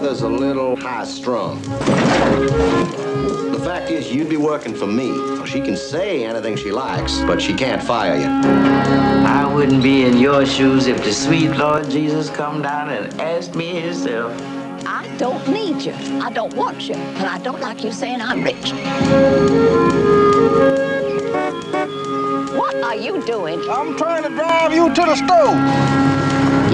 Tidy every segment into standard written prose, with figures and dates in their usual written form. mother's a little high-strung. The fact is, you'd be working for me. Well, she can say anything she likes, but she can't fire you. I wouldn't be in your shoes if the sweet Lord Jesus come down and asked me himself. I don't need you. I don't want you. And I don't like you saying I'm rich. What are you doing? I'm trying to drive you to the store.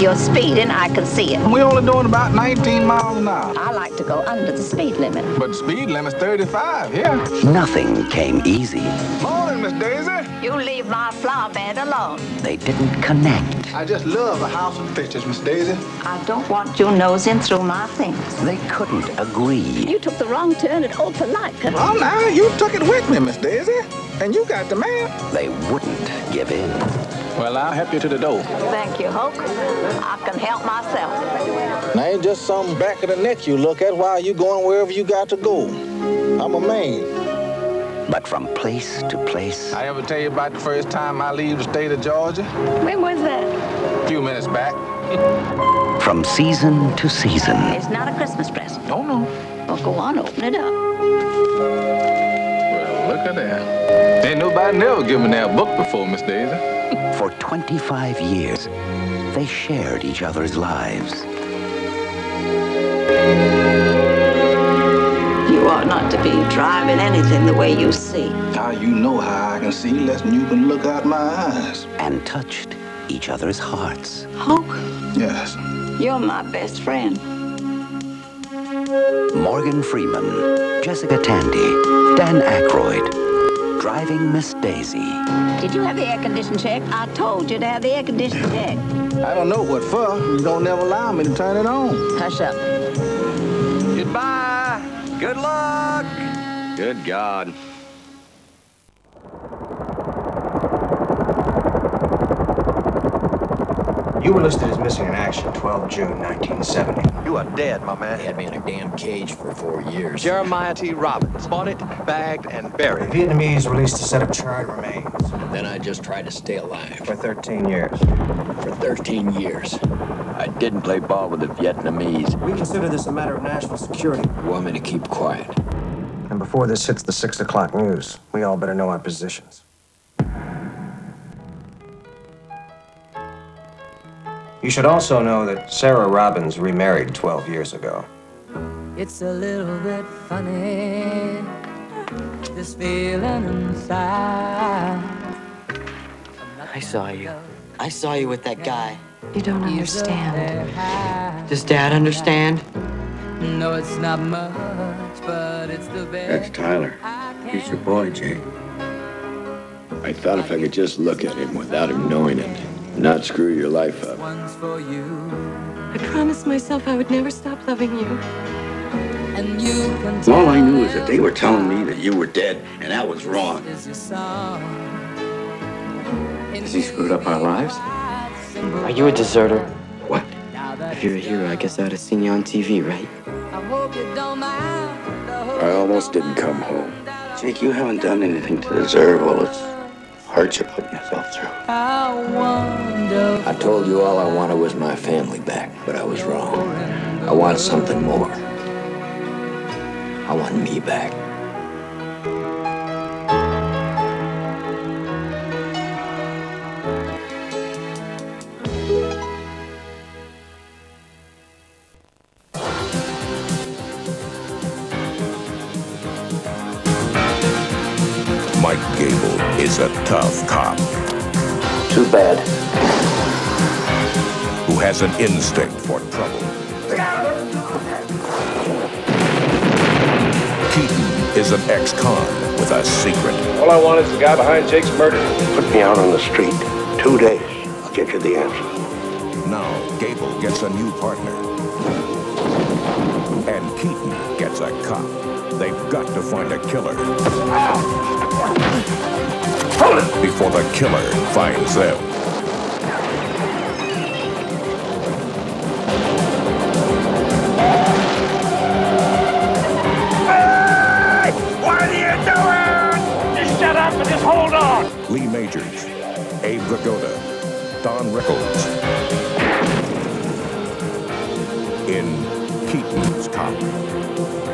You're speeding. I can see it. We're only doing about 19 miles an hour. I like to go under the speed limit. But speed limit's 35, yeah. Nothing came easy. Morning, Miss Daisy. You leave my flower bed alone. They didn't connect. I just love a house of pictures, Miss Daisy. I don't want you nosing through my things. They couldn't agree. You took the wrong turn at Old Palatka. Well, now, you took it with me, Miss Daisy. And you got the man. They wouldn't give in. Well, I'll help you to the door. Thank you, Hoke. I can help myself. Now, ain't just some back of the neck you look at while you going wherever you got to go. I'm a man. But from place to place. I ever tell you about the first time I leave the state of Georgia? When was that? A few minutes back. From season to season. It's not a Christmas present. Oh, no. Well, go on, open it up. Well, look at that. Ain't nobody never given that book before, Miss Daisy. For 25 years, they shared each other's lives. You ought not to be driving anything the way you see. Now you know how I can see less than you can look out my eyes. And touched each other's hearts. Hoke? Yes. You're my best friend. Morgan Freeman, Jessica Tandy, Dan Aykroyd, Driving Miss Daisy. Did you have the air condition check? I told you to have the air condition check. I don't know what for. You don't ever allow me to turn it on. Hush up. Goodbye. Good luck! Good God. You were listed as missing in action 12 June 1970. You are dead, my man. They had me in a damn cage for 4 years. Jeremiah T. Robbins bought it, bagged, and buried. The Vietnamese released a set of charred remains. And then I just tried to stay alive. For 13 years. For 13 years. I didn't play ball with the Vietnamese. We consider this a matter of national security. You want me to keep quiet? And before this hits the 6 o'clock news, we all better know our positions. You should also know that Sarah Robbins remarried 12 years ago. It's a little bit funny, this feeling inside. I saw you. I saw you with that guy. You don't understand. Does Dad understand? No, it's not much, but it's the best. That's Tyler. He's your boy, Jake. I thought if I could just look at him without him knowing it, not screw your life up. I promised myself I would never stop loving you. And you can all I knew is that they were telling me that you were dead, and that was wrong. Has he screwed up our lives? Are you a deserter? What? If you're a hero, I guess I would have seen you on TV, right? I almost didn't come home. Jake, you haven't done anything to deserve all this hardship putting yourself through. I told you all I wanted was my family back, but I was wrong. I want something more. I want me back. Mike Gable is a tough cop. Too bad. Who has an instinct for trouble. Keaton is an ex-con with a secret. All I want is the guy behind Jake's murder. Put me out on the street. 2 days. I'll get you the answer. Now, Gable gets a new partner. And Keaton gets a cop. They've got to find a killer before the killer finds them. Hey! What are you doing? Just shut up and just hold on. Lee Majors, Abe Vigoda, Don Rickles in Keaton's Cop.